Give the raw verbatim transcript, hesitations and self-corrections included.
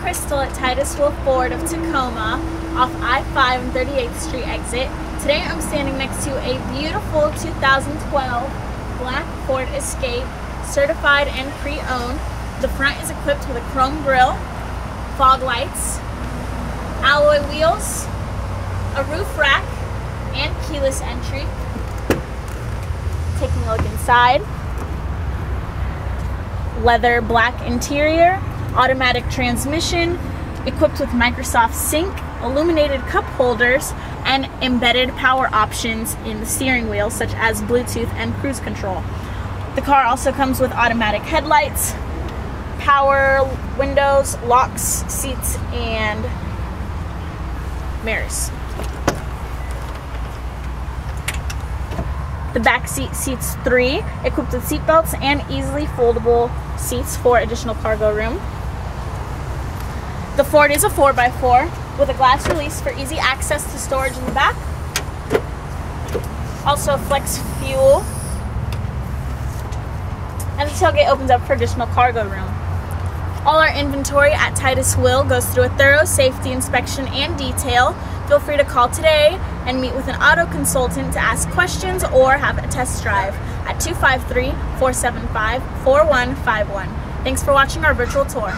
Crystal at Titus Will Ford of Tacoma off I five and thirty-eighth Street exit. Today I'm standing next to a beautiful two thousand twelve black Ford Escape, certified and pre-owned. The front is equipped with a chrome grille, fog lights, alloy wheels, a roof rack, and keyless entry. Taking a look inside. Leather black interior, automatic transmission, equipped with Microsoft Sync, illuminated cup holders, and embedded power options in the steering wheel such as Bluetooth and cruise control. The car also comes with automatic headlights, power windows, locks, seats, and mirrors. The back seat seats three, equipped with seat belts and easily foldable seats for additional cargo room. The Ford is a four by four with a glass release for easy access to storage in the back. Also flex fuel. And the tailgate opens up for additional cargo room. All our inventory at Titus Will goes through a thorough safety inspection and detail. Feel free to call today and meet with an auto consultant to ask questions or have a test drive at two five three, four seven five, four one five one. Thanks for watching our virtual tour.